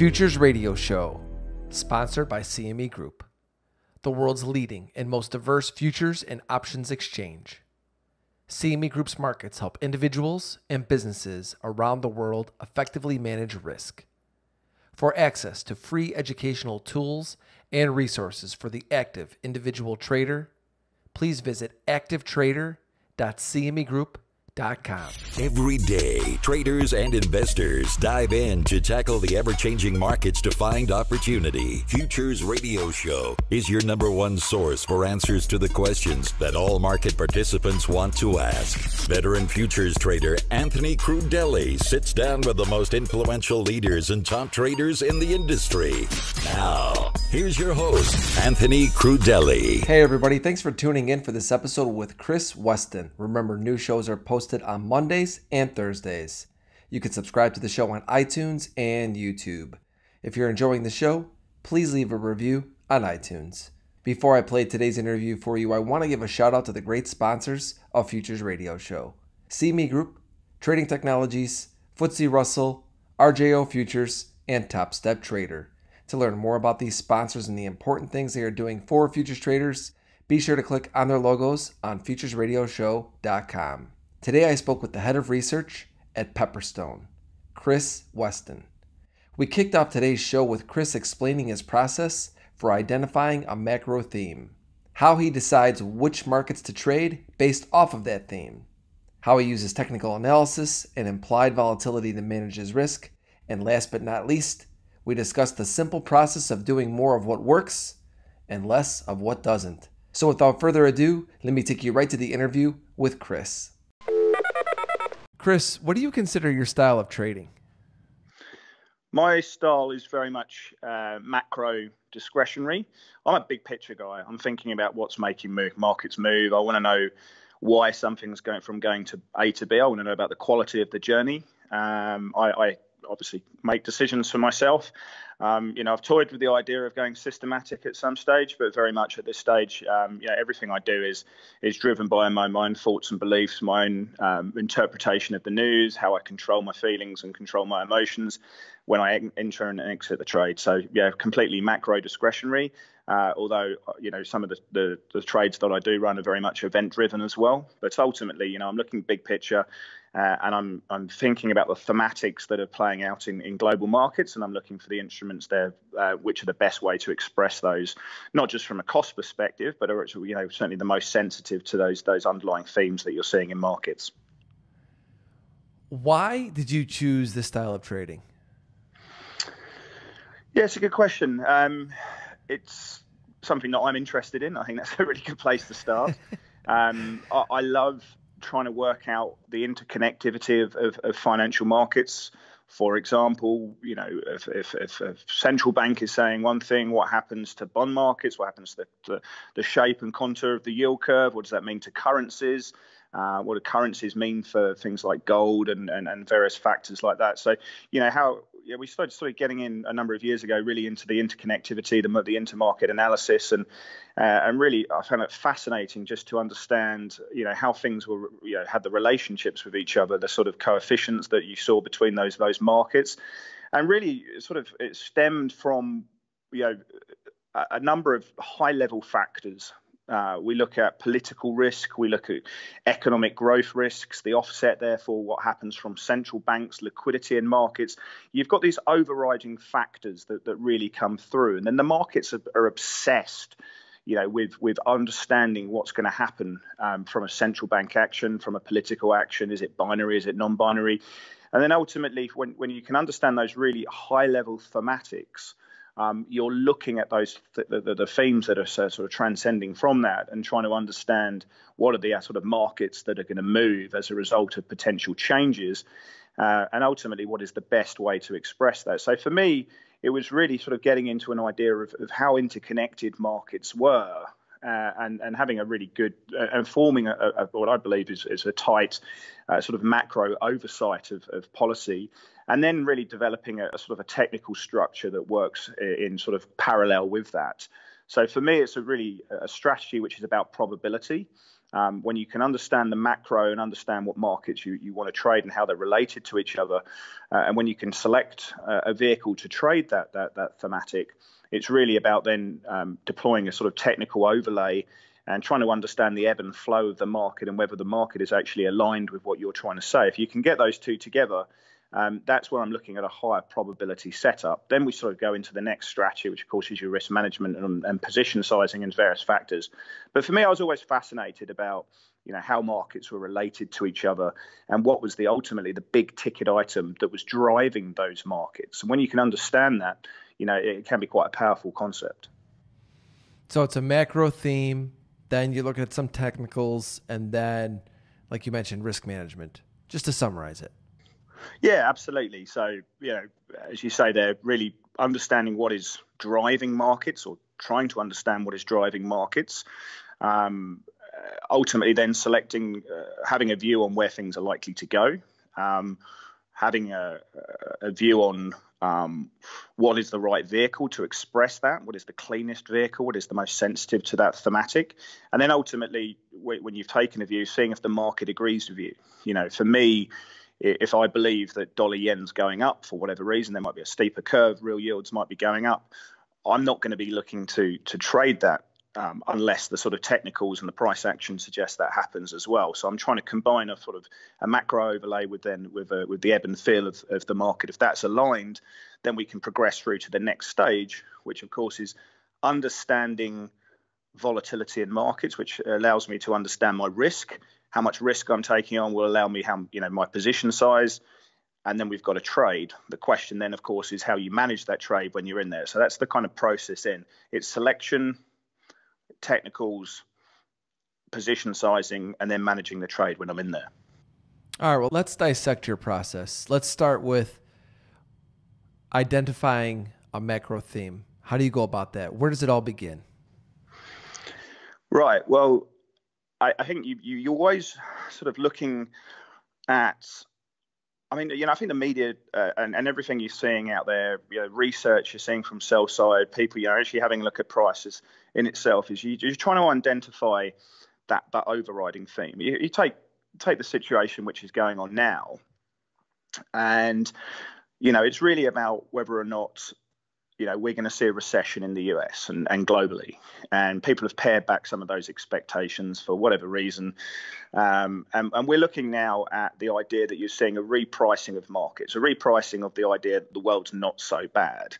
Futures Radio Show, sponsored by CME Group, the world's leading and most diverse futures and options exchange. CME Group's markets help individuals and businesses around the world effectively manage risk. For access to free educational tools and resources for the active individual trader, please visit activetrader.cmegroup.com. Every day, traders and investors dive in to tackle the ever-changing markets to find opportunity. Futures Radio Show is your number one source for answers to the questions that all market participants want to ask. Veteran futures trader Anthony Crudele sits down with the most influential leaders and top traders in the industry. Now, here's your host, Anthony Crudele. Hey everybody, thanks for tuning in for this episode with Chris Weston. Remember, new shows are posted on Mondays and Thursdays. You can subscribe to the show on iTunes and YouTube. If you're enjoying the show, please leave a review on iTunes. Before I play today's interview for you, I want to give a shout out to the great sponsors of Futures Radio Show: CME Group, Trading Technologies, FTSE Russell, RJO Futures, and Top Step Trader. To learn more about these sponsors and the important things they are doing for futures traders, be sure to click on their logos on FuturesRadioShow.com. Today I spoke with the head of research at Pepperstone, Chris Weston. We kicked off today's show with Chris explaining his process for identifying a macro theme, how he decides which markets to trade based off of that theme, how he uses technical analysis and implied volatility to manage his risk, and last but not least, we discussed the simple process of doing more of what works and less of what doesn't. So without further ado, let me take you right to the interview with Chris. Chris, what do you consider your style of trading? My style is very much macro discretionary. I'm a big picture guy. I'm thinking about what's making markets move. I want to know why something's going from going to A to B. I want to know about the quality of the journey. I obviously make decisions for myself. I've toyed with the idea of going systematic at some stage, but very much at this stage, everything I do is driven by my own thoughts and beliefs, my own interpretation of the news, how I control my feelings and control my emotions when I enter and exit the trade. So yeah, completely macro discretionary. Although, some of the trades that I do run are very much event driven as well. But ultimately, I'm looking big picture and I'm thinking about the thematics that are playing out in global markets. And I'm looking for the instruments there, which are the best way to express those, not just from a cost perspective, but are, certainly the most sensitive to those underlying themes that you're seeing in markets. Why did you choose this style of trading? Yeah, it's a good question. It's something that I'm interested in. I think that's a really good place to start. I love trying to work out the interconnectivity of financial markets. For example, if a central bank is saying one thing, what happens to bond markets? What happens to the shape and contour of the yield curve? What does that mean to currencies? What do currencies mean for things like gold and various factors like that? So, we started sort of getting in a number of years ago, really into the interconnectivity, the intermarket analysis, and really I found it fascinating just to understand, how things were, had the relationships with each other, the sort of coefficients that you saw between those markets, and really it stemmed from, a number of high-level factors. We look at political risk, we look at economic growth risks, the offset, therefore, what happens from central banks, liquidity in markets. You've got these overriding factors that really come through. And then the markets are obsessed, with understanding what's going to happen from a central bank action, from a political action. Is it binary? Is it non-binary? And then ultimately, when you can understand those really high-level thematics, you're looking at the themes that are sort of transcending from that and trying to understand what are the sort of markets that are going to move as a result of potential changes, and ultimately what is the best way to express that. So for me, it was really sort of getting into an idea of how interconnected markets were, and having a really good and forming what I believe is a tight sort of macro oversight of policy. And then really developing a sort of a technical structure that works in sort of parallel with that. So for me, it's a strategy which is about probability. When you can understand the macro and understand what markets you want to trade and how they're related to each other, and when you can select a vehicle to trade that thematic, it's really about then deploying a sort of technical overlay and trying to understand the ebb and flow of the market and whether the market is actually aligned with what you're trying to say. If you can get those two together, that's where I'm looking at a higher probability setup. Then we sort of go into the next strategy, which of course is your risk management and position sizing and various factors. But for me, I was always fascinated about, you know, how markets were related to each other and what was ultimately the big ticket item that was driving those markets. And when you can understand that, you know, it can be quite a powerful concept. So it's a macro theme, then you look at some technicals, and then, like you mentioned, risk management, just to summarize it. Yeah, absolutely. So, you know, as you say, they're really understanding what is driving markets or trying to understand what is driving markets. Ultimately, then selecting, having a view on where things are likely to go, having a view on what is the right vehicle to express that, what is the cleanest vehicle, what is the most sensitive to that thematic. And then ultimately, when you've taken a view, seeing if the market agrees with you. You know, for me, if I believe that dollar yen's going up for whatever reason, there might be a steeper curve, real yields might be going up, I'm not going to be looking to trade that unless the sort of technicals and the price action suggest that happens as well. So I'm trying to combine a sort of a macro overlay with the ebb and feel of the market. If that's aligned, then we can progress through to the next stage, which of course is understanding volatility in markets, which allows me to understand my risk. How much risk I'm taking on will allow me my position size, and then we've got a trade. The question then, of course, is how you manage that trade when you're in there. So that's the kind of process in. It's selection, technicals, position sizing, and then managing the trade when I'm in there. All right, well, let's dissect your process. Let's start with identifying a macro theme. How do you go about that? Where does it all begin? Right, well, I think you're always sort of looking at, I mean, you know, I think the media and everything you're seeing out there, you know, research you're seeing from sell side people, you know, actually having a look at prices in itself is you're trying to identify that overriding theme. You take the situation which is going on now, and, you know, it's really about whether or not, you know, we're going to see a recession in the US and globally, and people have pared back some of those expectations for whatever reason. And we're looking now at the idea that you're seeing a repricing of markets, a repricing of the idea that the world's not so bad.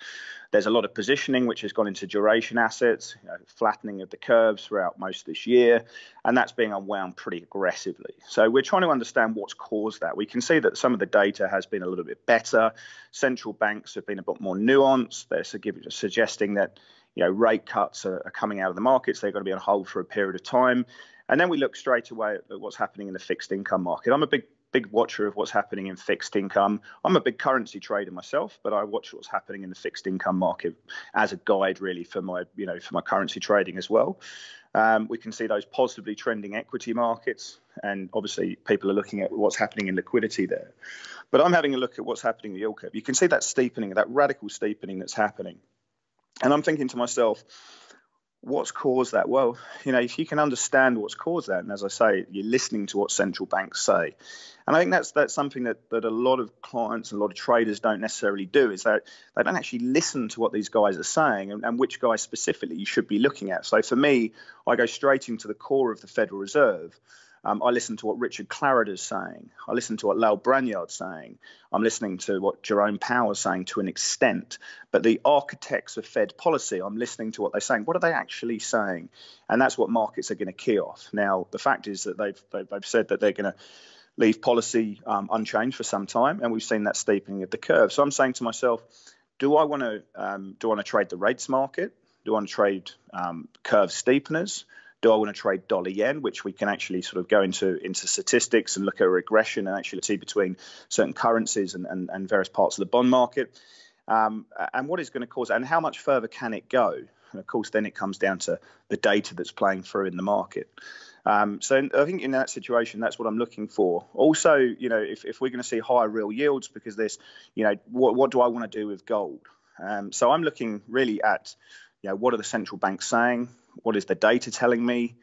There's a lot of positioning which has gone into duration assets, you know, flattening of the curves throughout most of this year, and that's being unwound pretty aggressively. So we're trying to understand what's caused that. We can see that some of the data has been a little bit better. Central banks have been a bit more nuanced. They're suggesting that, you know, rate cuts are coming out of the markets. They're going to be on hold for a period of time. And then we look straight away at what's happening in the fixed income market. I'm a big watcher of what's happening in fixed income. I'm a big currency trader myself, but I watch what's happening in the fixed income market as a guide really for my currency trading as well. We can see those positively trending equity markets, and obviously people are looking at what's happening in liquidity there. But I'm having a look at what's happening in the yield curve. You can see that steepening, that radical steepening that's happening. And I'm thinking to myself, what's caused that? Well, you know, if you can understand what's caused that, and as I say, you're listening to what central banks say. And I think that's something that a lot of clients and a lot of traders don't necessarily do, is that they don't actually listen to what these guys are saying and which guys specifically you should be looking at. So for me, I go straight into the core of the Federal Reserve. I listen to what Richard Clarida is saying. I listen to what Lael Brainard is saying. I'm listening to what Jerome Powell is saying to an extent. But the architects of Fed policy, I'm listening to what they're saying. What are they actually saying? And that's what markets are going to key off. Now, the fact is that they've said that they're going to leave policy unchanged for some time, and we've seen that steepening of the curve. So I'm saying to myself, do I want to trade the rates market? Do I want to trade curve steepeners? Do I want to trade dollar yen, which we can actually sort of go into statistics and look at regression and actually see between certain currencies and various parts of the bond market? And what is going to cause, and how much further can it go? And of course, then it comes down to the data that's playing through in the market. So I think in that situation, that's what I'm looking for. Also, you know, if we're going to see higher real yields, because there's, you know, what do I want to do with gold? So I'm looking really at, you know, what are the central banks saying? What is the data telling me?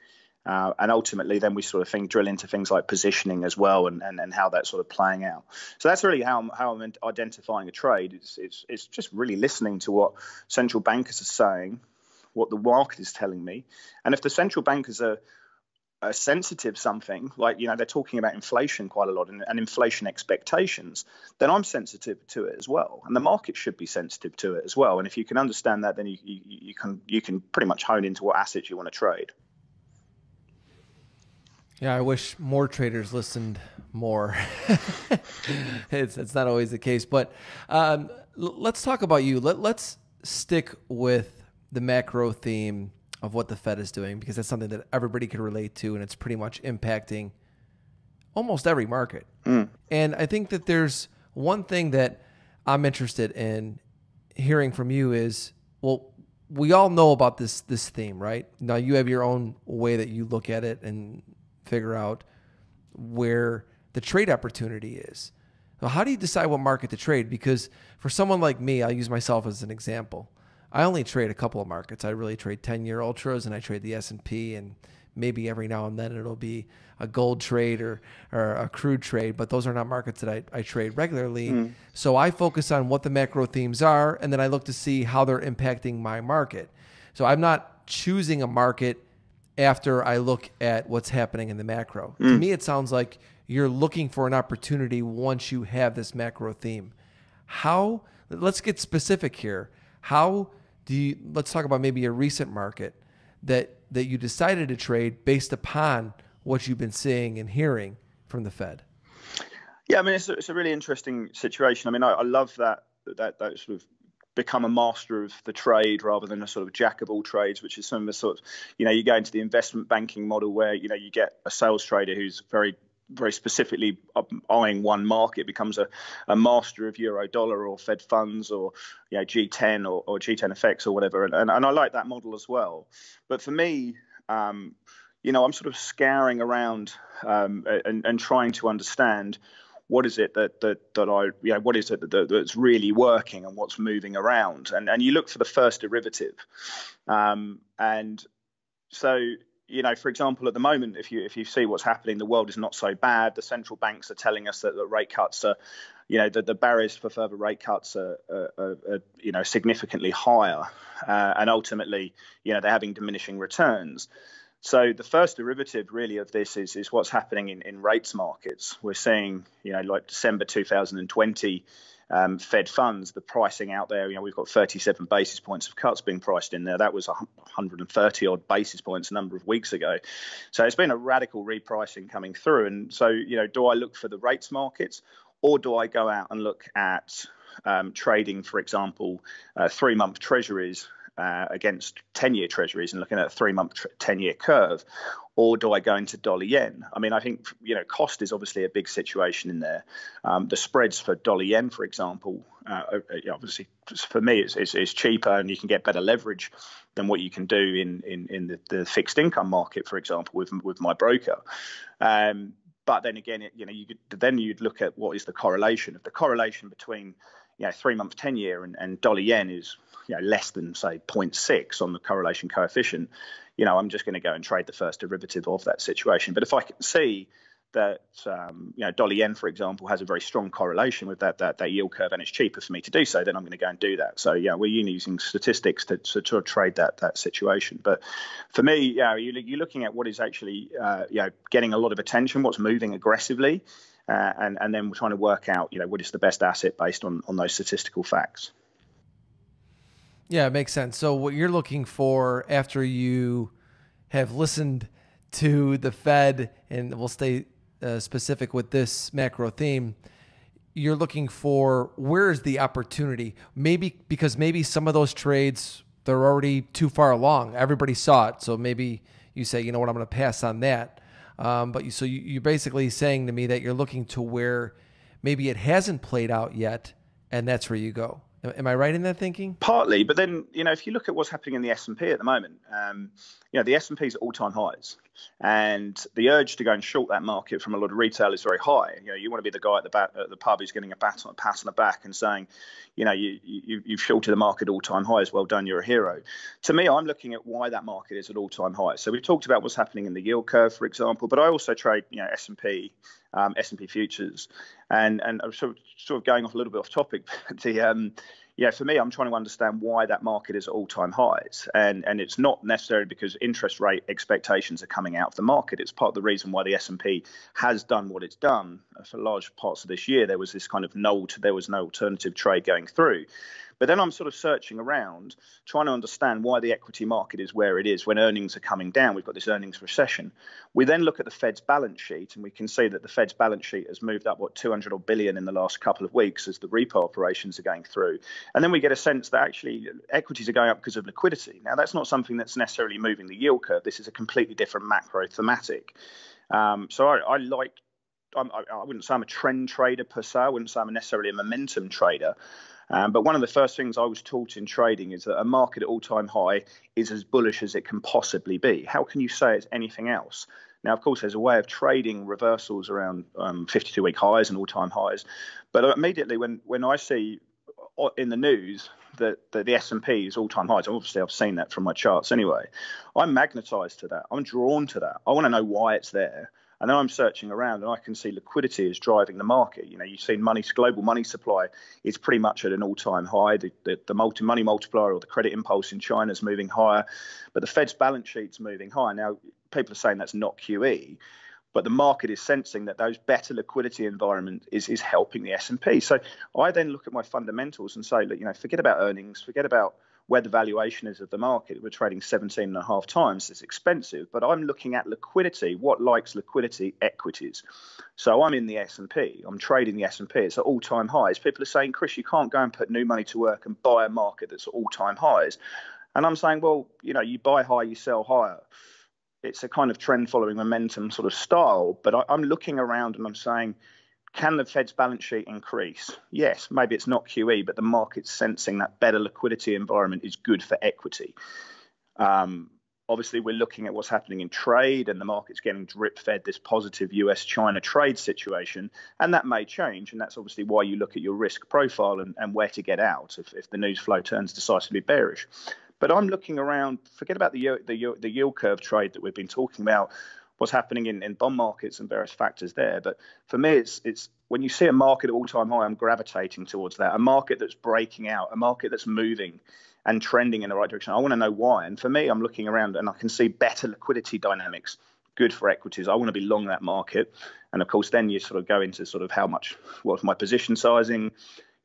And ultimately, then we sort of drill into things like positioning as well, and how that's sort of playing out. So that's really how I'm identifying a trade. It's just really listening to what central bankers are saying, what the market is telling me, and if the central bankers are sensitive something, like, you know, they're talking about inflation quite a lot and inflation expectations, then I'm sensitive to it as well, and the market should be sensitive to it as well. And if you can understand that, then you can pretty much hone into what assets you want to trade. Yeah, I wish more traders listened more. It's not always the case, but let's talk about you. Let's stick with the macro theme of what the Fed is doing, because that's something that everybody can relate to, and it's pretty much impacting almost every market. Mm. And I think that there's one thing that I'm interested in hearing from you is, well, we all know about this theme, right? Now you have your own way that you look at it and figure out where the trade opportunity is. Well, how do you decide what market to trade? Because for someone like me, I'll use myself as an example. I only trade a couple of markets. I really trade 10-year ultras, and I trade the S&P, and maybe every now and then it'll be a gold trade or a crude trade, but those are not markets that I trade regularly. Mm. So I focus on what the macro themes are, and then I look to see how they're impacting my market. So I'm not choosing a market after I look at what's happening in the macro. Mm. To me, it sounds like you're looking for an opportunity once you have this macro theme. How, let's get specific here. How do you, let's talk about maybe a recent market that you decided to trade based upon what you've been seeing and hearing from the Fed. Yeah, I mean, it's a really interesting situation. I mean, I love that sort of become a master of the trade rather than a sort of jack of all trades, which is some of the sort of, you know, you go into the investment banking model where, you know, you get a sales trader who's very specifically eyeing one market, becomes a master of euro dollar or Fed funds or, you know, G10 or G10 effects or whatever. And I like that model as well. But for me, you know, I'm sort of scouring around and trying to understand what is it that I, you know, what is it that's really working and what's moving around? And you look for the first derivative. And so, you know, for example, at the moment, if you see what's happening, the world is not so bad. The central banks are telling us that the rate cuts are, you know, the barriers for further rate cuts are you know, significantly higher. And ultimately, you know, they're having diminishing returns. So the first derivative really of this is what's happening in rates markets. We're seeing, you know, like December 2020 Fed funds, the pricing out there, you know, we've got 37 basis points of cuts being priced in there. That was 130 odd basis points a number of weeks ago. So it's been a radical repricing coming through. And so, you know, do I look for the rates markets, or do I go out and look at trading, for example, 3-month treasuries against 10-year treasuries and looking at a 3-month 10-year curve, or do I go into dollar yen? I mean, I think, you know, cost is obviously a big situation in there. The spreads for dollar yen, for example, obviously for me it's cheaper and you can get better leverage than what you can do in the fixed income market, for example, with my broker. But then again, you know, you'd look at what is the correlation. If the correlation between, you know, 3-month 10-year and dollar yen is, you know, less than, say, 0.6 on the correlation coefficient, you know, I'm just going to go and trade the first derivative of that situation. But if I can see that, you know, dollar yen, for example, has a very strong correlation with that yield curve and it's cheaper for me to do so, then I'm going to go and do that. So, yeah, we're using statistics to trade that situation. But for me, you know, you're looking at what is actually, you know, getting a lot of attention, what's moving aggressively. And then we're trying to work out, you know, what is the best asset based on those statistical facts. Yeah, it makes sense. So what you're looking for after you have listened to the Fed, and we'll stay specific with this macro theme, you're looking for where is the opportunity? Maybe because maybe some of those trades, they're already too far along. Everybody saw it. So maybe you say, you know what, I'm going to pass on that. So you're basically saying to me that you're looking to where maybe it hasn't played out yet, and that's where you go. Am I right in that thinking? Partly, but then, you know, if you look at what's happening in the S&P at the moment, you know, the S&P's at all-time highs. And the urge to go and short that market from a lot of retail is very high. You know, you want to be the guy at the pub who's getting a pat on the back and saying, you know, you've shorted the market all-time highs. Well done, you're a hero. To me, I'm looking at why that market is at all-time highs. So we talked about what's happening in the yield curve, for example, but I also trade, you know, S&P futures, and I'm sort of going off a little bit off topic. But for me, I'm trying to understand why that market is at all-time highs. And it's not necessarily because interest rate expectations are coming out of the market. It's part of the reason why the S&P has done what it's done. For large parts of this year, there was this kind of there was no alternative trade going through. But then I'm sort of searching around, trying to understand why the equity market is where it is when earnings are coming down. We've got this earnings recession. We then look at the Fed's balance sheet, and we can see that the Fed's balance sheet has moved up, what, 200 odd billion in the last couple of weeks as the repo operations are going through. And then we get a sense that actually equities are going up because of liquidity. Now, that's not something that's necessarily moving the yield curve. This is a completely different macro thematic. I wouldn't say I'm a trend trader per se. I wouldn't say I'm necessarily a momentum trader. But one of the first things I was taught in trading is that a market at all-time high is as bullish as it can possibly be. How can you say it's anything else? Now, of course, there's a way of trading reversals around 52-week highs and all-time highs. But immediately when I see in the news that the S&P is all-time highs, obviously I've seen that from my charts anyway, I'm magnetized to that. I'm drawn to that. I want to know why it's there. And then I'm searching around and I can see liquidity is driving the market. You know, you've seen global money supply is pretty much at an all-time high. The money multiplier or the credit impulse in China is moving higher, but the Fed's balance sheet's moving higher. Now, people are saying that's not QE, but the market is sensing that those better liquidity environment is helping the S&P. So I then look at my fundamentals and say, look, you know, forget about earnings, forget about where the valuation is of the market. We're trading 17.5 times. It's expensive, but I'm looking at liquidity. What likes liquidity? Equities. So I'm in the S&P. I'm trading the S&P. It's at all-time highs. People are saying, Chris, you can't go and put new money to work and buy a market that's at all-time highs. And I'm saying, well, you know, you buy high, you sell higher. It's a kind of trend-following momentum sort of style. But I'm looking around and I'm saying, can the Fed's balance sheet increase? Yes, maybe it's not QE, but the market's sensing that better liquidity environment is good for equity. Obviously, we're looking at what's happening in trade, and the market's getting drip-fed this positive US-China trade situation, and that may change, and that's obviously why you look at your risk profile and where to get out if the news flow turns decisively bearish. But I'm looking around, forget about the yield curve trade that we've been talking about, what's happening in bond markets and various factors there. But for me, it's when you see a market at all-time high, I'm gravitating towards that, a market that's breaking out, a market that's moving and trending in the right direction. I want to know why. And for me, I'm looking around and I can see better liquidity dynamics, good for equities. I want to be long that market. And of course, then you sort of go into sort of what's my position sizing,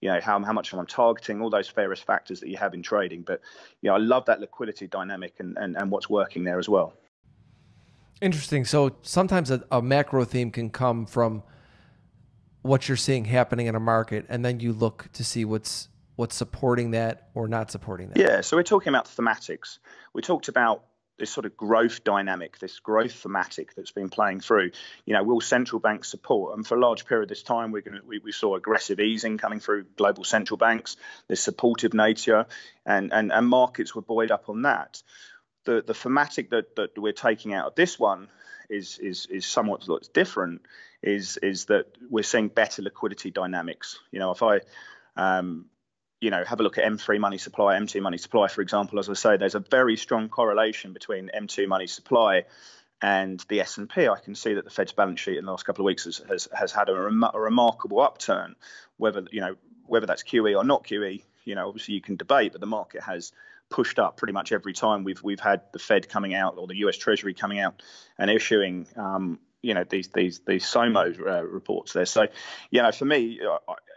you know, how much I'm targeting, all those various factors that you have in trading. But, you know, I love that liquidity dynamic and what's working there as well. Interesting. So sometimes a macro theme can come from what you're seeing happening in a market, and then you look to see what's supporting that or not supporting that. Yeah. So we're talking about thematics. We talked about this sort of growth dynamic, this growth thematic that's been playing through. You know, will central banks support? And for a large period of this time, we saw aggressive easing coming through global central banks, this supportive nature, and markets were buoyed up on that. The thematic that we're taking out of this one is somewhat different, is that we're seeing better liquidity dynamics. You know, if I have a look at M3 money supply, M2 money supply, for example, as I say, there's a very strong correlation between M2 money supply and the S&P. I can see that the Fed's balance sheet in the last couple of weeks has had a remarkable upturn. Whether that's QE or not QE, you know, obviously you can debate, but the market has pushed up pretty much every time we've had the Fed coming out or the U.S. Treasury coming out and issuing, these SOMO reports there. So, you know, for me,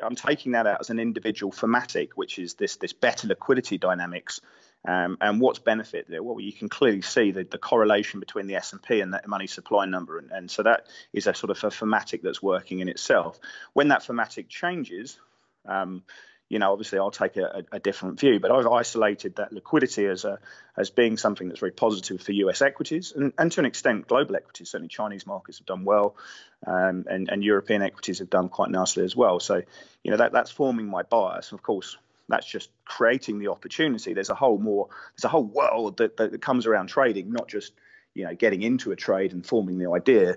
I'm taking that out as an individual thematic, which is this better liquidity dynamics and what's benefit there. Well, you can clearly see the correlation between the S&P and that money supply number. And so that is a sort of a thematic that's working in itself. When that thematic changes, you know, obviously I'll take a different view, but I've isolated that liquidity as being something that's very positive for US equities and to an extent global equities. Certainly Chinese markets have done well and European equities have done quite nicely as well. So, you know, that's forming my bias. Of course, that's just creating the opportunity. There's a whole world that comes around trading, not just getting into a trade and forming the idea,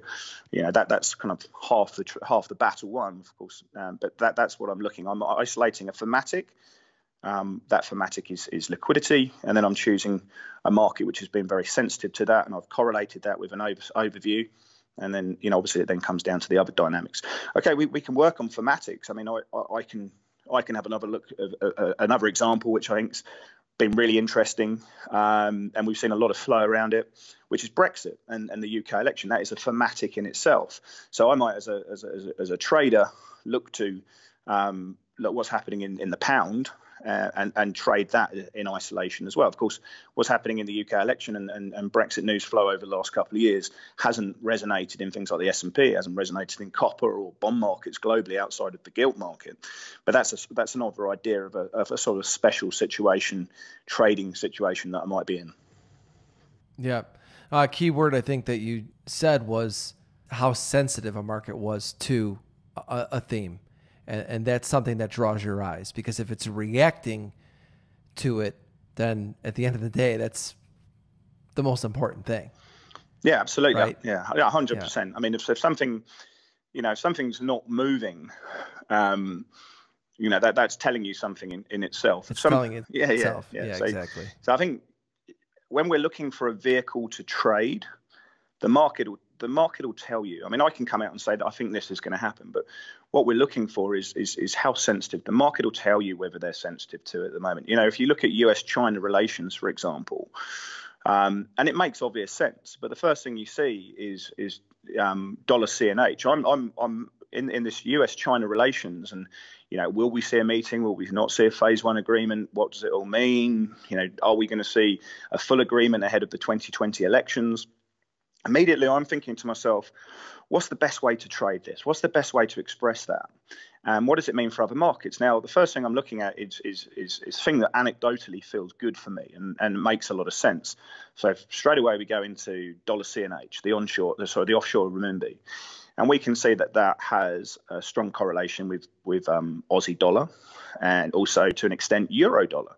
that's kind of half the battle won, of course. But that's what I'm looking. I'm isolating a thematic. That thematic is liquidity, and then I'm choosing a market which has been very sensitive to that, and I've correlated that with an overview. And then, obviously, it then comes down to the other dynamics. Okay, we can work on thematics. I mean, I can have another look at another example, which I think's been really interesting, and we've seen a lot of flow around it, which is Brexit and the UK election. That is a thematic in itself. So I might, as a trader, look what's happening in the pound. And trade that in isolation as well. Of course, what's happening in the UK election and Brexit news flow over the last couple of years hasn't resonated in things like the S&P, hasn't resonated in copper or bond markets globally outside of the gilt market. But that's another idea of a sort of special situation, trading situation that I might be in. Yeah. A key word I think that you said was how sensitive a market was to a theme. And that's something that draws your eyes, because if it's reacting to it, then at the end of the day, that's the most important thing. Yeah, absolutely. Right? Yeah, 100%. Yeah. I mean, if something, if something's not moving, that's telling you something in itself. It's telling it itself. Yeah, so, exactly. So I think when we're looking for a vehicle to trade, the market will tell you. I mean, I can come out and say that I think this is going to happen, but what we're looking for is how sensitive. The market will tell you whether they're sensitive to it at the moment. If you look at US-China relations, for example, and it makes obvious sense, but the first thing you see is dollar CNH. I'm in this US-China relations, and will we see a meeting? Will we not see a phase one agreement? What does it all mean? Are we going to see a full agreement ahead of the 2020 elections? Immediately, I'm thinking to myself, what's the best way to trade this? What's the best way to express that? And what does it mean for other markets? Now, the first thing I'm looking at is a thing that anecdotally feels good for me and makes a lot of sense. So straight away, we go into dollar CNH, the offshore renminbi. And we can see that has a strong correlation with Aussie dollar and also, to an extent, euro dollar.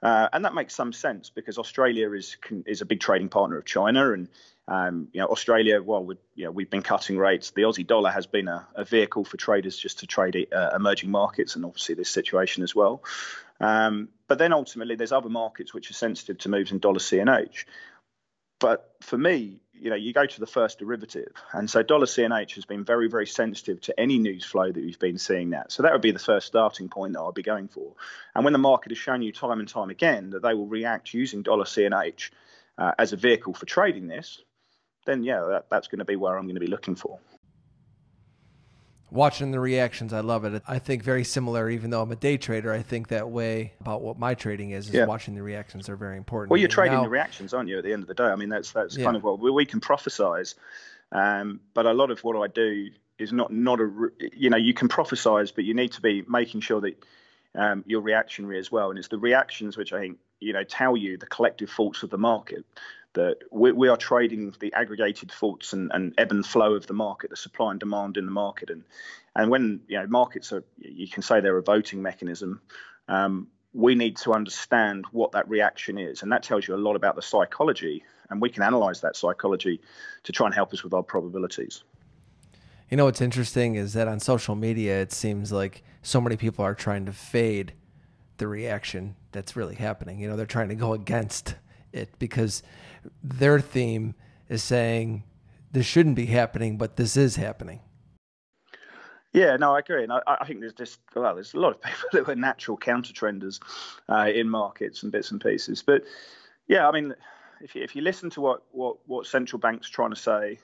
And that makes some sense because Australia is a big trading partner of China, and Australia, we've been cutting rates. The Aussie dollar has been a vehicle for traders just to trade emerging markets, and obviously this situation as well. But then ultimately, there's other markets which are sensitive to moves in dollar CNH. But for me, you go to the first derivative, and so dollar CNH has been very, very sensitive to any news flow that we've been seeing now. So that would be the first starting point that I'll be going for. And when the market has shown you time and time again that they will react using dollar CNH as a vehicle for trading this, then that's going to be where I'm going to be looking for. Watching the reactions, I love it. I think very similar, even though I'm a day trader, I think that way about what my trading is watching the reactions are very important. Well, you're trading the reactions, aren't you, at the end of the day? I mean, that's kind of what we can prophesize. But a lot of what I do is not you can prophesize, but you need to be making sure that you're reactionary as well. And it's the reactions which I think, tell you the collective faults of the market, that we are trading the aggregated faults and ebb and flow of the market, the supply and demand in the market. And when, markets are, you can say they're a voting mechanism, we need to understand what that reaction is. And that tells you a lot about the psychology, and we can analyze that psychology to try and help us with our probabilities. What's interesting is that on social media, it seems like so many people are trying to fade the reaction that's really happening. They're trying to go against it because their theme is saying this shouldn't be happening, but this is happening. Yeah, no, I agree. And I think there's a lot of people that are natural counter-trenders in markets and bits and pieces. But yeah, I mean, if you listen to what central banks trying to say,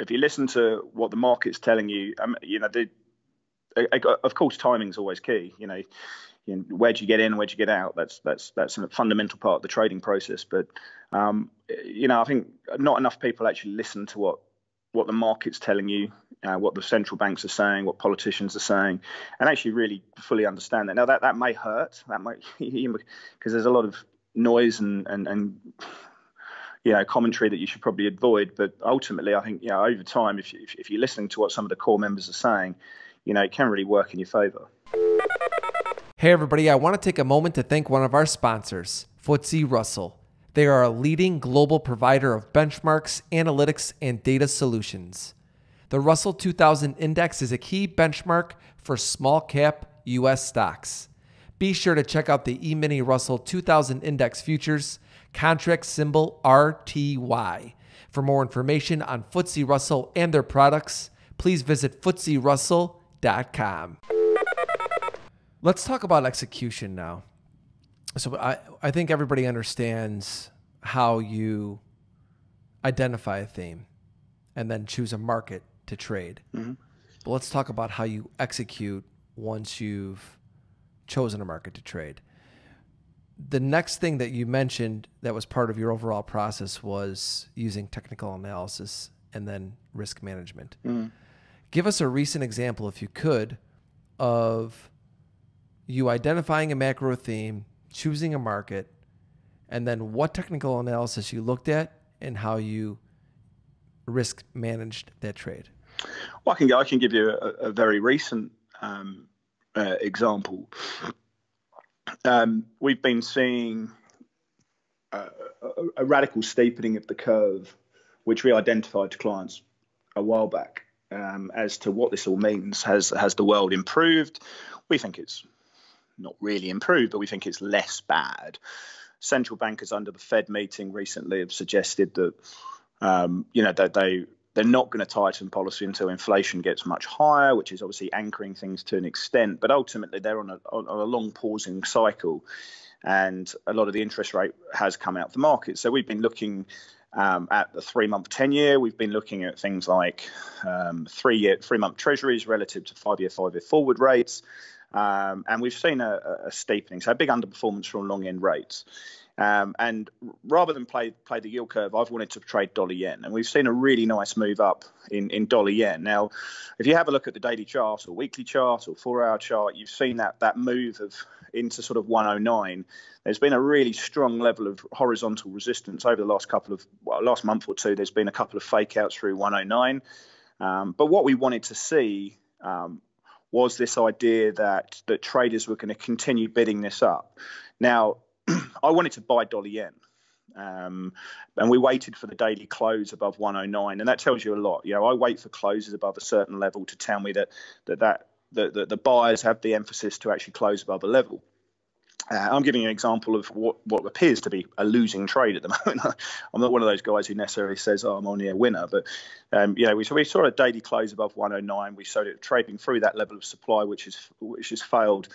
if you listen to what the market's telling you, of course, timing's always key. Where do you get in? Where do you get out? That's a fundamental part of the trading process. But I think not enough people actually listen to what the market's telling you, what the central banks are saying, what politicians are saying, and actually really fully understand that. Now that may hurt, that might because there's a lot of noise and commentary that you should probably avoid. But ultimately, I think over time, if you're listening to what some of the core members are saying, it can really work in your favor. Hey everybody, I want to take a moment to thank one of our sponsors, FTSE Russell. They are a leading global provider of benchmarks, analytics, and data solutions. The Russell 2000 Index is a key benchmark for small-cap U.S. stocks. Be sure to check out the E-mini Russell 2000 Index Futures, contract symbol RTY. For more information on FTSE Russell and their products, please visit FTSERussell.com. Let's talk about execution now. So I think everybody understands how you identify a theme and then choose a market to trade. Mm-hmm. But let's talk about how you execute once you've chosen a market to trade. The next thing that you mentioned that was part of your overall process was using technical analysis and then risk management. Mm-hmm. Give us a recent example, if you could, of you identifying a macro theme, choosing a market, and then what technical analysis you looked at and how you risk managed that trade. Well, I can give you a very recent example. We've been seeing a radical steepening of the curve, which we identified to clients a while back as to what this all means. Has the world improved? We think it's not really improved, but we think it's less bad. Central bankers under the Fed meeting recently have suggested that that they're not going to tighten policy until inflation gets much higher, which is obviously anchoring things to an extent. But ultimately, they're on a long pausing cycle, and a lot of the interest rate has come out of the market. So we've been looking at the 3-month 10-year. We've been looking at things like 3-month treasuries relative to 5-year forward rates. And we've seen a steepening, so a big underperformance from long-end rates. And rather than play the yield curve, I've wanted to trade dollar-yen. And we've seen a really nice move up in dollar-yen. Now, if you have a look at the daily chart or weekly chart or 4-hour chart, you've seen that move into sort of 109. There's been a really strong level of horizontal resistance over the last month or two. There's been a couple of fake-outs through 109. But what we wanted to see was this idea that traders were going to continue bidding this up. Now, I wanted to buy dollar yen, and we waited for the daily close above 109, and that tells you a lot. You know, I wait for closes above a certain level to tell me that the buyers have the emphasis to actually close above a level. I'm giving you an example of what appears to be a losing trade at the moment. I'm not one of those guys who necessarily says, oh, I'm only a winner. But, we saw a daily close above 109. We saw it trading through that level of supply, which has failed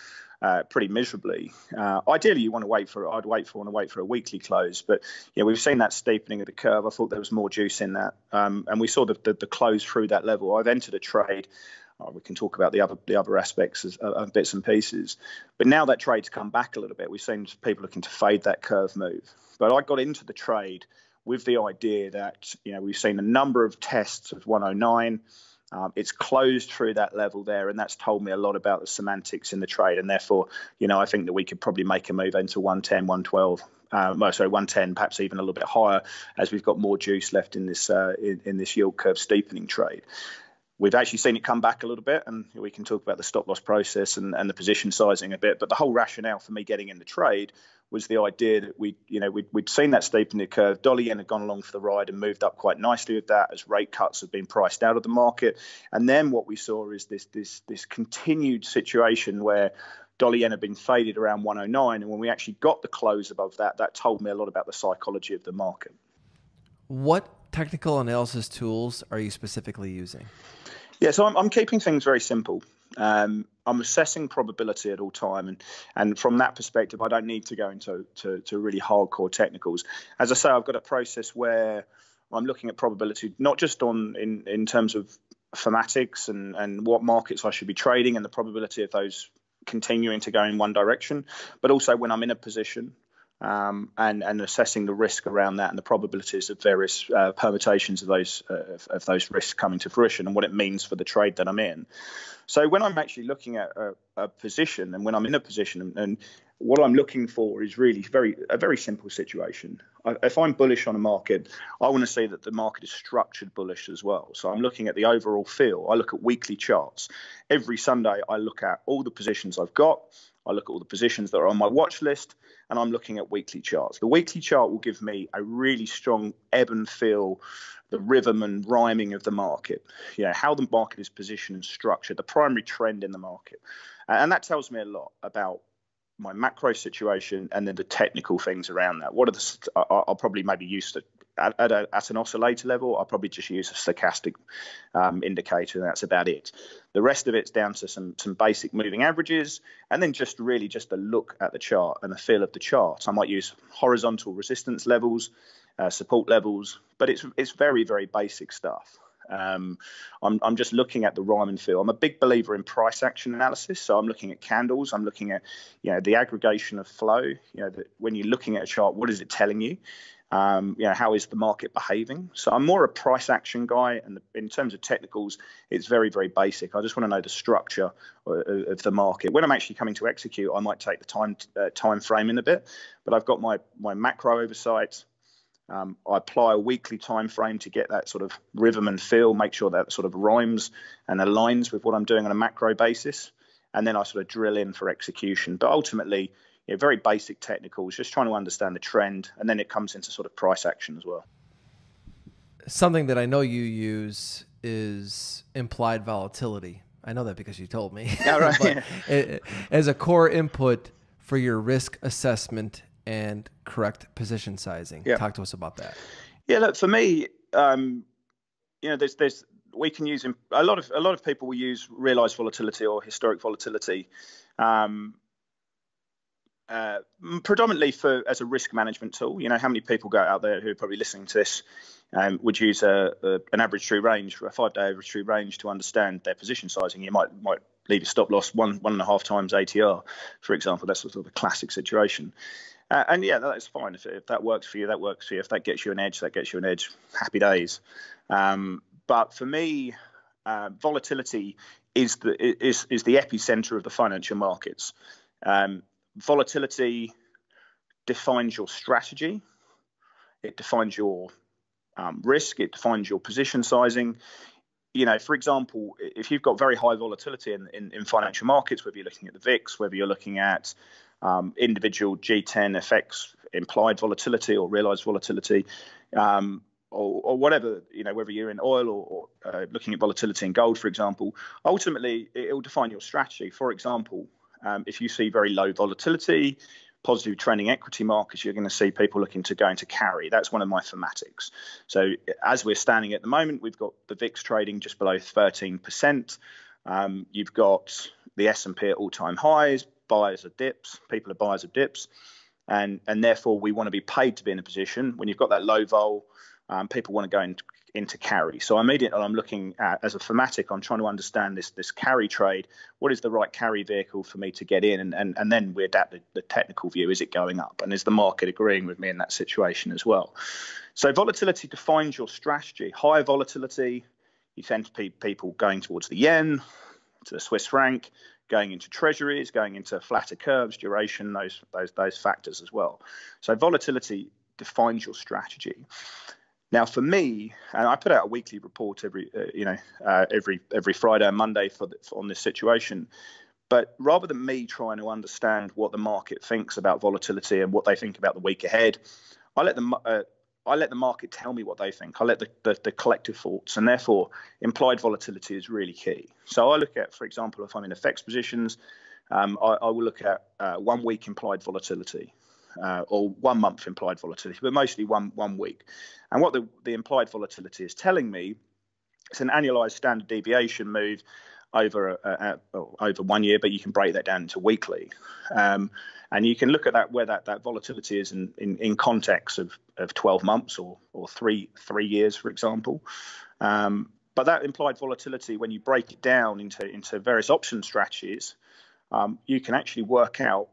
pretty miserably. Ideally, I'd wait for a weekly close. But, we've seen that steepening of the curve. I thought there was more juice in that. And we saw the close through that level. I've entered a trade. We can talk about the other aspects of bits and pieces. But now that trade's come back a little bit. We've seen people looking to fade that curve move. But I got into the trade with the idea that, we've seen a number of tests of 109. It's closed through that level there, and that's told me a lot about the semantics in the trade. And therefore, I think that we could probably make a move into 110, 112. 110, perhaps even a little bit higher, as we've got more juice left in this this yield curve steepening trade. We've actually seen it come back a little bit, and we can talk about the stop loss process and the position sizing a bit. But the whole rationale for me getting in the trade was the idea that we'd seen that steepening curve. Dollar yen had gone along for the ride and moved up quite nicely with that, as rate cuts have been priced out of the market. And then what we saw is this continued situation where dollar yen had been faded around 109, and when we actually got the close above that, that told me a lot about the psychology of the market. What technical analysis tools are you specifically using? Yeah, so I'm keeping things very simple. I'm assessing probability at all time, and from that perspective, I don't need to go into really hardcore technicals. As I say, I've got a process where I'm looking at probability not just in terms of thematics and what markets I should be trading and the probability of those continuing to go in one direction, but also when I'm in a position. And assessing the risk around that and the probabilities of various permutations of those risks coming to fruition and what it means for the trade that I'm in. So when I'm actually looking at a position and when I'm in a position and what I'm looking for is really a very simple situation. If I'm bullish on a market, I want to see that the market is structured bullish as well. So I'm looking at the overall feel. I look at weekly charts. Every Sunday, I look at all the positions I've got. I look at all the positions that are on my watch list, and I'm looking at weekly charts. The weekly chart will give me a really strong ebb and feel, the rhythm and rhyming of the market, you know, how the market is positioned and structured, the primary trend in the market. And that tells me a lot about my macro situation and then the technical things around that. What are the, I'll probably maybe use the, at an oscillator level, I'll probably just use a stochastic indicator, and that's about it. The rest of it's down to some basic moving averages, and then just really just a look at the chart and a feel of the chart. I might use horizontal resistance levels, support levels, but it's very, very basic stuff. I'm just looking at the rhyme and feel. I'm a big believer in price action analysis, so I'm looking at candles. I'm looking at, you know, the aggregation of flow. You know, that when you're looking at a chart, what is it telling you? You know, how is the market behaving? So I'm more a price action guy, and in terms of technicals, it's very, very basic. I just want to know the structure of the market. When I'm actually coming to execute, I might take the time frame in a bit, but I've got my macro oversight. I apply a weekly time frame to get that sort of rhythm and feel, make sure that sort of rhymes and aligns with what I'm doing on a macro basis. And then I sort of drill in for execution. But ultimately, you know, very basic technicals, just trying to understand the trend. And then it comes into sort of price action as well. Something that I know you use is implied volatility. I know that because you told me. Yeah, right. It, as a core input for your risk assessment and correct position sizing. Yep. Talk to us about that. Yeah, look, for me, you know, we can use a lot of people will use realized volatility or historic volatility, predominantly as a risk management tool. You know, how many people go out there who are probably listening to this would use an average true range, a 5-day average true range, to understand their position sizing. You might leave your stop loss one and a half times ATR, for example. That's sort of a classic situation. And yeah, that's fine. If that works for you, that works for you. If that gets you an edge, that gets you an edge. Happy days. But for me, volatility is the epicenter of the financial markets. Volatility defines your strategy. It defines your risk. It defines your position sizing. You know, for example, if you've got very high volatility in financial markets, whether you're looking at the VIX, whether you're looking at individual G10 FX implied volatility or realized volatility, or whatever, you know, whether you're in oil or looking at volatility in gold, for example, ultimately it will define your strategy. For example, if you see very low volatility, positive trending equity markets, you're going to see people looking to go into carry. That's one of my thematics. So as we're standing at the moment, we've got the VIX trading just below 13%. You've got the S&P at all-time highs, buyers of dips, people are buyers of dips. And therefore, we want to be paid to be in a position. When you've got that low vol, people want to go into carry. So immediately I'm looking at, as a thematic, I'm trying to understand this carry trade. What is the right carry vehicle for me to get in? And then we adapt the technical view. Is it going up? And is the market agreeing with me in that situation as well? So volatility defines your strategy. High volatility, you tend to people going towards the yen, to the Swiss franc, going into treasuries, going into flatter curves, duration, those factors as well. So volatility defines your strategy. Now, for me, and I put out a weekly report every Friday and Monday on this situation. But rather than me trying to understand what the market thinks about volatility and what they think about the week ahead, I let the market tell me what they think. I let the collective thoughts, and therefore implied volatility is really key. So I look at, for example, if I'm in FX positions, I will look at 1 week implied volatility. Or 1 month implied volatility, but mostly one week. And what the implied volatility is telling me, it's an annualized standard deviation move over 1 year, but you can break that down into weekly. And you can look at that, where that volatility is in context of 12 months or three years, for example. But that implied volatility, when you break it down into various option strategies, you can actually work out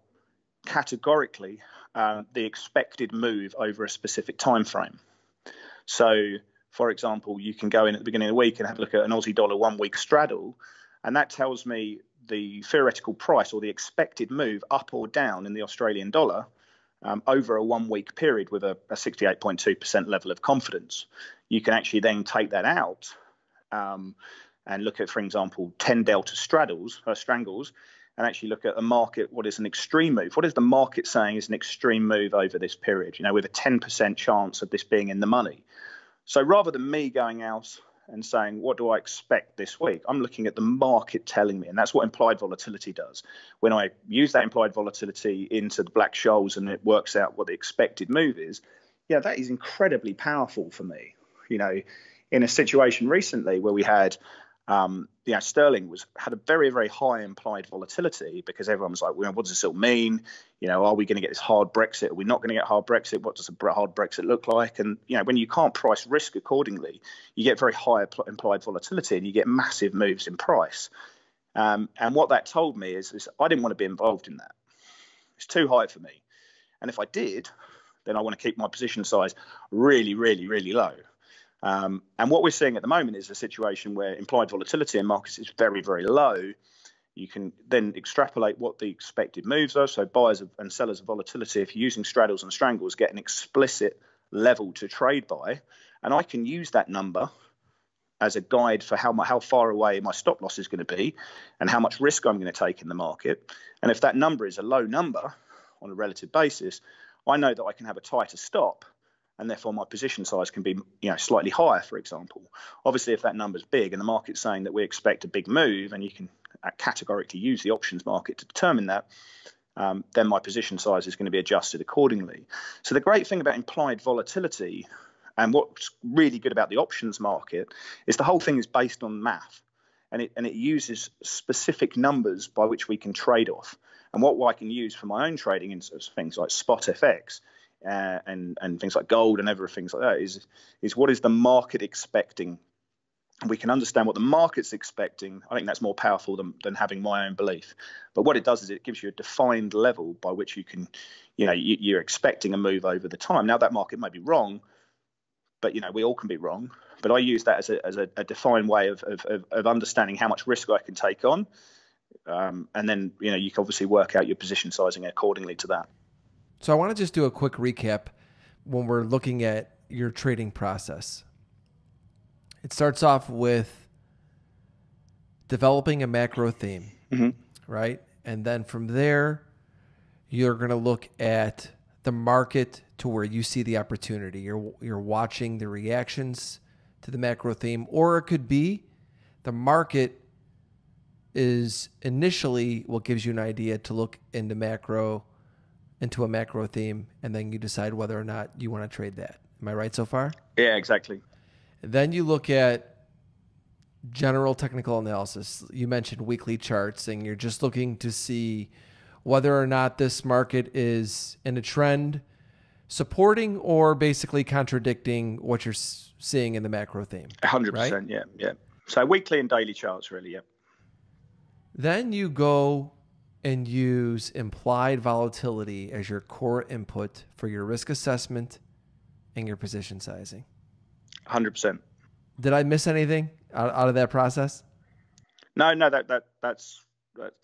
categorically the expected move over a specific time frame. So, for example, you can go in at the beginning of the week and have a look at an Aussie dollar 1 week straddle, and that tells me the theoretical price or the expected move up or down in the Australian dollar over a 1 week period with a 68.2% level of confidence. You can actually then take that out and look at, for example, 10 delta straddles or strangles, and actually look at a market, what is an extreme move? What is the market saying is an extreme move over this period, you know, with a 10% chance of this being in the money? So rather than me going out and saying, what do I expect this week? I'm looking at the market telling me, and that's what implied volatility does. When I use that implied volatility into the black shoals and it works out what the expected move is, yeah, that is incredibly powerful for me. You know, in a situation recently where we had you know, sterling had a very, very high implied volatility because everyone was like, well, what does this all mean? You know, are we going to get this hard Brexit? Are we not going to get hard Brexit? What does a hard Brexit look like? And, you know, when you can't price risk accordingly, you get very high implied volatility and you get massive moves in price. And what that told me is I didn't want to be involved in that. It's too high for me. And if I did, then I want to keep my position size really, really, really low. And what we're seeing at the moment is a situation where implied volatility in markets is very, very low. You can then extrapolate what the expected moves are. So buyers and sellers of volatility, if you're using straddles and strangles, get an explicit level to trade by. And I can use that number as a guide for how far away my stop loss is going to be and how much risk I'm going to take in the market. And if that number is a low number on a relative basis, I know that I can have a tighter stop, and therefore my position size can be, you know, slightly higher, for example. Obviously, if that number's big and the market's saying that we expect a big move, and you can categorically use the options market to determine that, then my position size is going to be adjusted accordingly. So the great thing about implied volatility and what's really good about the options market is the whole thing is based on math, and it uses specific numbers by which we can trade off. And what I can use for my own trading in things like spot FX and things like gold and other things like that is what is the market expecting? We can understand what the market's expecting. I think that's more powerful than having my own belief. But what it does is it gives you a defined level by which you can, you know, you're expecting a move over the time. Now that market may be wrong, but you know, we all can be wrong. But I use that as a defined way of understanding how much risk I can take on, and then you know, you can obviously work out your position sizing accordingly to that. So I want to just do a quick recap when we're looking at your trading process. It starts off with developing a macro theme, right? And then from there, you're going to look at the market to where you see the opportunity. You're watching the reactions to the macro theme, or it could be the market is initially what gives you an idea to look into macro, into a macro theme, and then you decide whether or not you want to trade that. Am I right so far? Yeah, exactly. Then you look at general technical analysis. You mentioned weekly charts, and you're just looking to see whether or not this market is in a trend supporting or basically contradicting what you're seeing in the macro theme. 100%, right? Yeah. So weekly and daily charts, really, yeah. Then you go and use implied volatility as your core input for your risk assessment and your position sizing. 100%. Did I miss anything out of that process? No, that's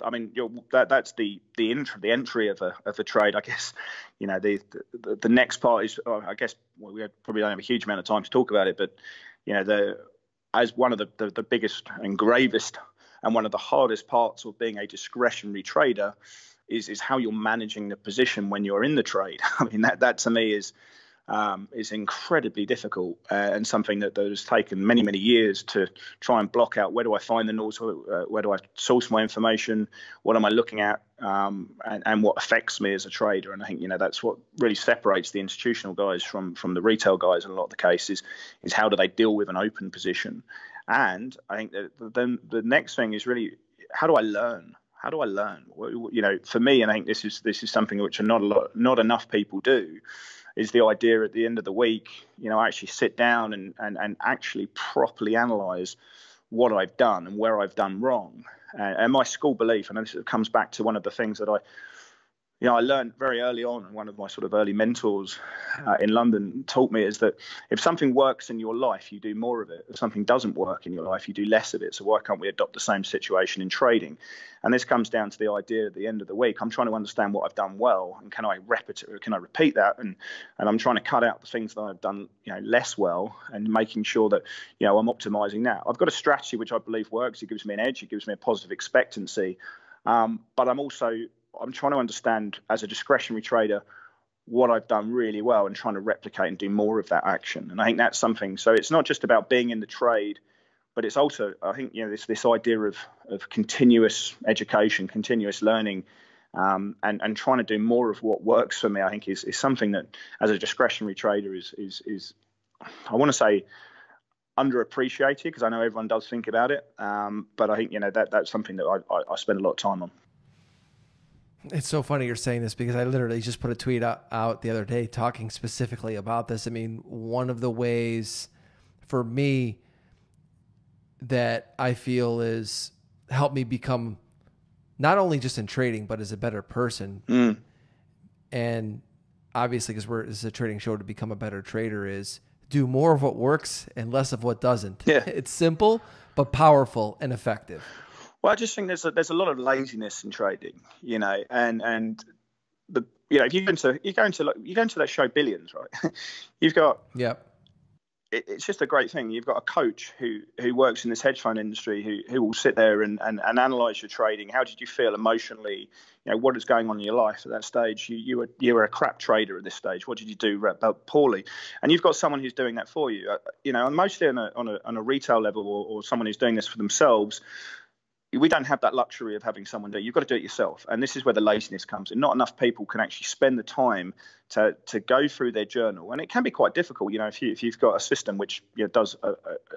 I mean, that's the entry of a trade, I guess. You know, the next part is, I guess, well, we probably don't have a huge amount of time to talk about it, but you know, as one of the biggest and gravest, and one of the hardest parts of being a discretionary trader is how you're managing the position when you're in the trade. I mean, that to me is incredibly difficult, and something that has taken many, many years to try and block out. Where do I find the noise? Where do I source my information? What am I looking at? And what affects me as a trader? And I think, you know, that's what really separates the institutional guys from the retail guys in a lot of the cases, is how do they deal with an open position? And I think that then the next thing is really, how do I learn? How do I learn? You know, for me, and I think this is something which not enough people do, is the idea at the end of the week, you know, I actually sit down and actually properly analyze what I've done and where I've done wrong. And my school belief, and this comes back to one of the things that I you know, I learned very early on, and one of my sort of early mentors in London taught me, is that if something works in your life, you do more of it. If something doesn't work in your life, you do less of it. So why can't we adopt the same situation in trading? And this comes down to the idea at the end of the week, I'm trying to understand what I've done well, and can I repeat that? And I'm trying to cut out the things that I've done, you know, less well, and making sure that, you know, I'm optimizing that. I've got a strategy which I believe works. It gives me an edge. It gives me a positive expectancy. But I'm trying to understand, as a discretionary trader, what I've done really well and trying to replicate and do more of that action. And I think that's something. So it's not just about being in the trade, but it's also, I think, you know, this idea of continuous education, continuous learning, and trying to do more of what works for me, I think is something that, as a discretionary trader, is I want to say, underappreciated, because I know everyone does think about it. But I think, you know, that's something that I spend a lot of time on. It's so funny you're saying this, because I literally just put a tweet out the other day talking specifically about this. I mean, one of the ways for me that I feel is helped me become not only just in trading, but as a better person. Mm. And obviously, because this is a trading show, to become a better trader is do more of what works and less of what doesn't. Yeah. It's simple, but powerful and effective. Well, I just think there's a lot of laziness in trading, you know, and the, you know, if you go into that show Billions, right? You've got, yeah, it's just a great thing. You've got a coach who works in this hedge fund industry who will sit there and analyze your trading. How did you feel emotionally? You know, what is going on in your life at that stage? You were a crap trader at this stage. What did you do poorly? And you've got someone who's doing that for you. You know, and mostly on a retail level, or someone who's doing this for themselves. We don't have that luxury of having someone do it. You've got to do it yourself. And this is where the laziness comes in. Not enough people can actually spend the time to go through their journal. And it can be quite difficult, you know, if you've got a system which, you know, does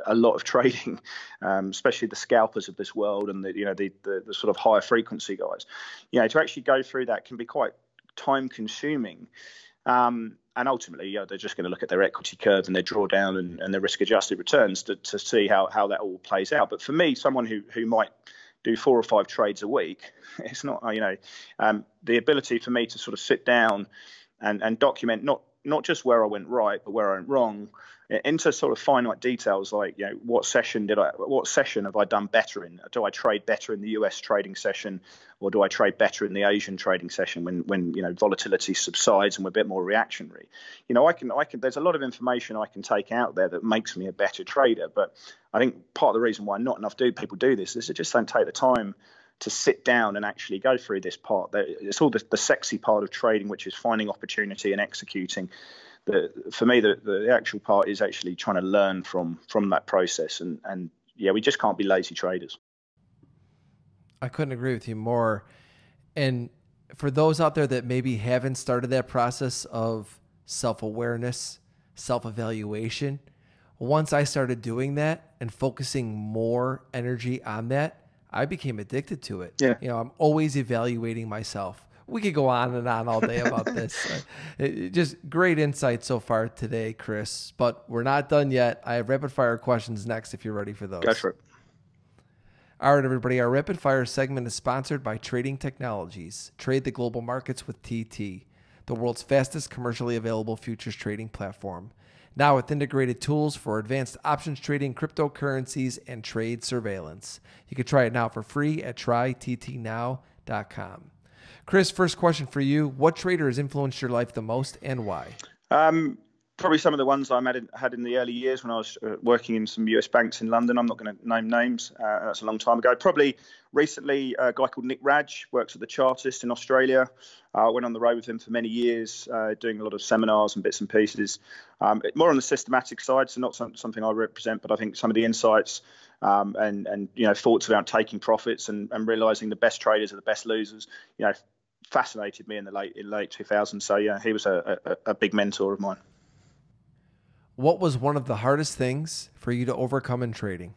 a lot of trading, especially the scalpers of this world and the sort of higher frequency guys, you know, to actually go through that can be quite time consuming. And ultimately, you know, they're just going to look at their equity curve and their drawdown and their risk-adjusted returns to see how that all plays out. But for me, someone who might do 4 or 5 trades a week, it's not, you know, the ability for me to sort of sit down and document not just where I went right, but where I went wrong, into sort of finite details like, you know, what session have I done better in? Do I trade better in the US trading session, or do I trade better in the Asian trading session when you know, volatility subsides and we're a bit more reactionary? You know, I can there's a lot of information I can take out there that makes me a better trader, but I think part of the reason why not enough people do this is they just don't take the time to sit down and actually go through this part. It's all the sexy part of trading, which is finding opportunity and executing. For me, the actual part is actually trying to learn from that process. And yeah, we just can't be lazy traders. I couldn't agree with you more. And for those out there that maybe haven't started that process of self-awareness, self-evaluation, once I started doing that and focusing more energy on that, I became addicted to it. Yeah. You know, I'm always evaluating myself. We could go on and on all day about this. Just great insight so far today, Chris. But we're not done yet. I have rapid fire questions next if you're ready for those. Go for it. All right, everybody. Our rapid fire segment is sponsored by Trading Technologies. Trade the global markets with TT, the world's fastest commercially available futures trading platform. Now with integrated tools for advanced options trading, cryptocurrencies, and trade surveillance. You can try it now for free at tryttnow.com. Chris, first question for you. What trader has influenced your life the most and why? Probably some of the ones I had in the early years when I was working in some US banks in London. I'm not going to name names. That's a long time ago. Probably recently, a guy called Nick Radge, works at the Chartist in Australia. I went on the road with him for many years, doing a lot of seminars and bits and pieces. More on the systematic side, so not something I represent, but I think some of the insights and you know, thoughts about taking profits and realizing the best traders are the best losers, you know, fascinated me in the late 2000s. So yeah, he was a big mentor of mine. What was one of the hardest things for you to overcome in trading?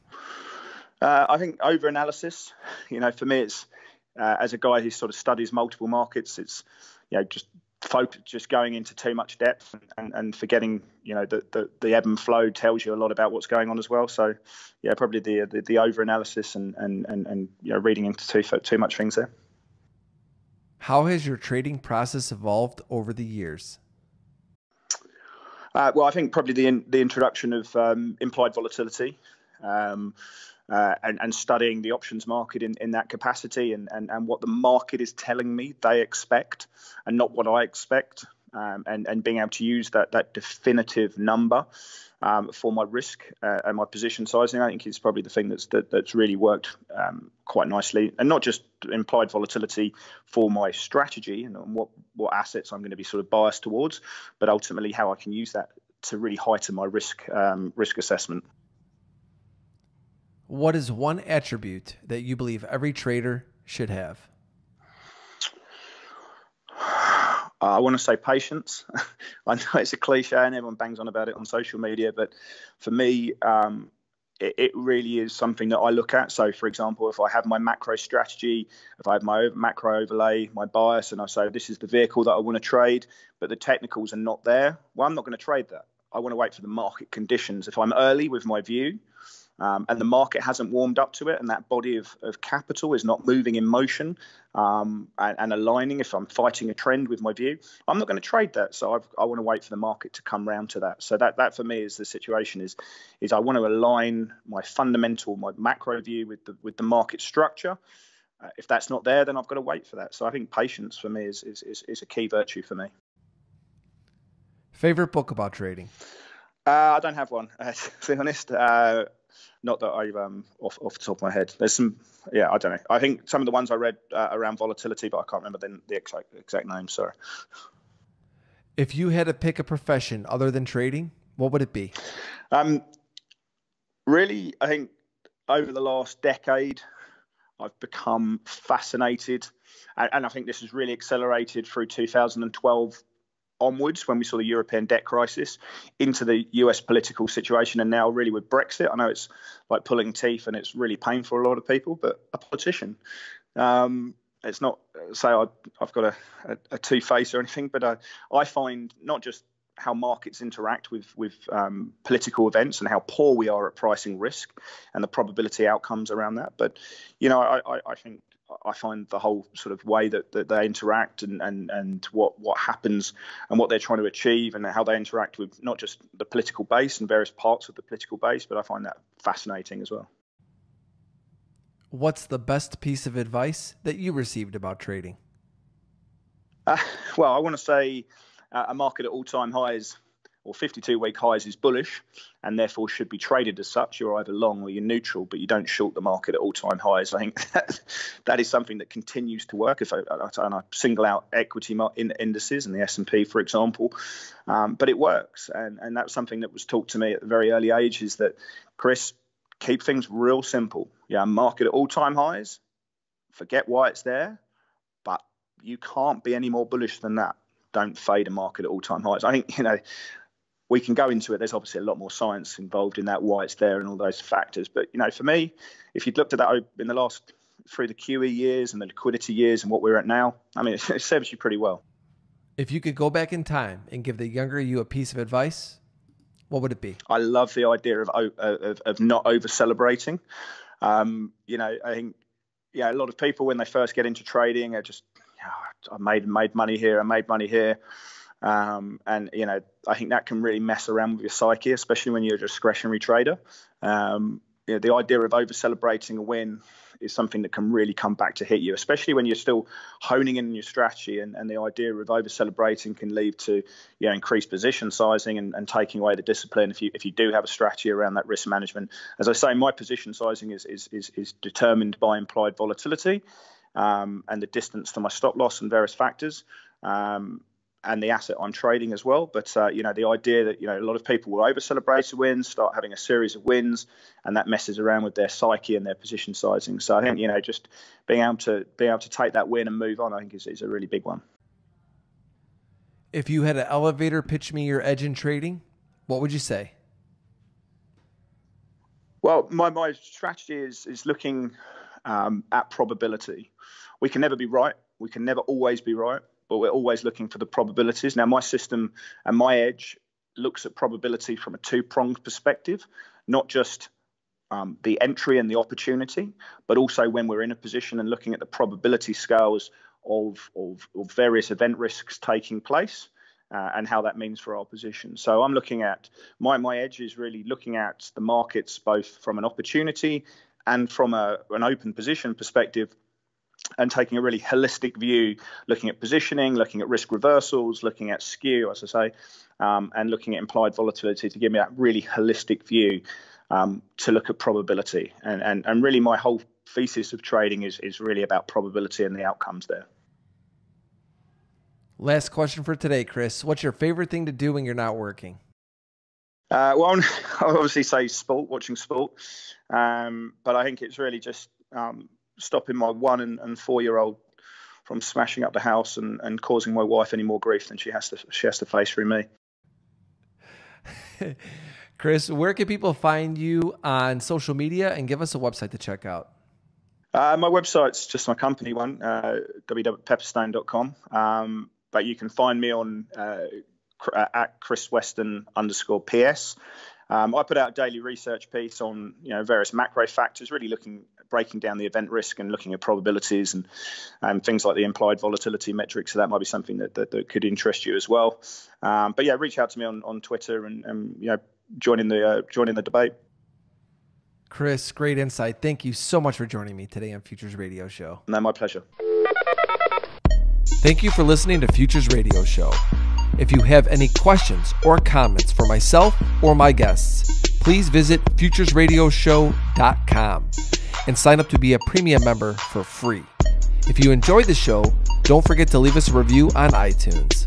I think overanalysis. You know, for me, it's as a guy who sort of studies multiple markets, it's, you know, just going into too much depth and forgetting, you know, the ebb and flow tells you a lot about what's going on as well. So, yeah, probably the overanalysis and you know, reading into too much things there. How has your trading process evolved over the years? Well, I think probably the introduction of implied volatility and studying the options market in that capacity and what the market is telling me they expect and not what I expect, and being able to use that definitive number for my risk and my position sizing, I think is probably the thing that's really worked quite nicely. And not just implied volatility for my strategy and what assets I'm going to be sort of biased towards, but ultimately how I can use that to really heighten my risk assessment. What is one attribute that you believe every trader should have? I want to say patience. I know it's a cliche and everyone bangs on about it on social media, but for me, it really is something that I look at. So, for example, if I have my macro strategy, if I have my macro overlay, my bias, and I say this is the vehicle that I want to trade, but the technicals are not there, well, I'm not going to trade that. I want to wait for the market conditions. If I'm early with my view, and the market hasn't warmed up to it, and that body of capital is not moving in motion and aligning, if I'm fighting a trend with my view, I'm not going to trade that. So I want to wait for the market to come round to that. So that for me is the situation, is I want to align my fundamental, my macro view with the market structure. If that's not there, then I've got to wait for that. So I think patience for me is a key virtue for me. Favorite book about trading? I don't have one, to be honest. Not that I've off the top of my head. There's some, yeah, I don't know. I think some of the ones I read around volatility, but I can't remember the exact name. Sorry. If you had to pick a profession other than trading, what would it be? Really, I think over the last decade, I've become fascinated, and I think this has really accelerated through 2012. Onwards, when we saw the European debt crisis, into the US political situation, and now really with Brexit. I know it's like pulling teeth and it's really painful for a lot of people, but a politician, it's not say I've got a two-face or anything, but I find not just how markets interact with political events and how poor we are at pricing risk and the probability outcomes around that, but you know, I think I find the whole sort of way that they interact and what happens and what they're trying to achieve and how they interact with not just the political base and various parts of the political base, but I find that fascinating as well. What's the best piece of advice that you received about trading? Well, I want to say a market at all-time highs or 52-week highs is bullish and therefore should be traded as such. You're either long or you're neutral, but you don't short the market at all-time highs. I think that is something that continues to work. And I single out equity indices and the S&P, for example, but it works. And that's something that was taught to me at a very early age, is that, Chris, keep things real simple. Yeah, market at all-time highs, forget why it's there, but you can't be any more bullish than that. Don't fade a market at all-time highs. I think, you know, we can go into it. There's obviously a lot more science involved in that, why it's there and all those factors. But, you know, for me, if you'd looked at that in the last, through the QE years and the liquidity years and what we're at now, I mean, it serves you pretty well. If you could go back in time and give the younger you a piece of advice, what would it be? I love the idea of not over-celebrating. You know, I think, yeah, a lot of people when they first get into trading are just, oh, I made money here, I made money here. And, you know, I think that can really mess around with your psyche, especially when you're a discretionary trader. You know, the idea of over-celebrating a win is something that can really come back to hit you, especially when you're still honing in your strategy. And the idea of over-celebrating can lead to, you know, increased position sizing and taking away the discipline if you do have a strategy around that risk management. As I say, my position sizing is determined by implied volatility and the distance to my stop loss and various factors. And the asset I'm trading as well. But, you know, the idea that, you know, a lot of people will over-celebrate a win, start having a series of wins, and that messes around with their psyche and their position sizing. So I think, you know, just being able to take that win and move on, I think is a really big one. If you had an elevator pitch me your edge in trading, what would you say? Well, my strategy is looking at probability. We can never be right. We can never always be right. But we're always looking for the probabilities. Now, my system and my edge looks at probability from a two-pronged perspective, not just the entry and the opportunity, but also when we're in a position and looking at the probability scales of various event risks taking place, and how that means for our position. So I'm looking at, my edge is really looking at the markets both from an opportunity and from an open position perspective, and taking a really holistic view, looking at positioning, looking at risk reversals, looking at skew, as I say, and looking at implied volatility to give me that really holistic view to look at probability. And really my whole thesis of trading is really about probability and the outcomes there. Last question for today, Chris. What's your favorite thing to do when you're not working? Well, I'll obviously say sport, watching sport. But I think it's really just stopping my 1- and 4-year-old from smashing up the house and causing my wife any more grief than she has to face through me. Chris, where can people find you on social media, and give us a website to check out? My website's just my company one, www.pepperstone.com. But you can find me on at chrisweston_ps. I put out a daily research piece on various macro factors, really breaking down the event risk and looking at probabilities and things like the implied volatility metric. So that might be something that could interest you as well. But yeah, reach out to me on Twitter and join in the debate. Chris, great insight. Thank you so much for joining me today on Futures Radio Show. No, my pleasure. Thank you for listening to Futures Radio Show. If you have any questions or comments for myself or my guests, please visit FuturesRadioShow.com and sign up to be a premium member for free. If you enjoyed the show, don't forget to leave us a review on iTunes.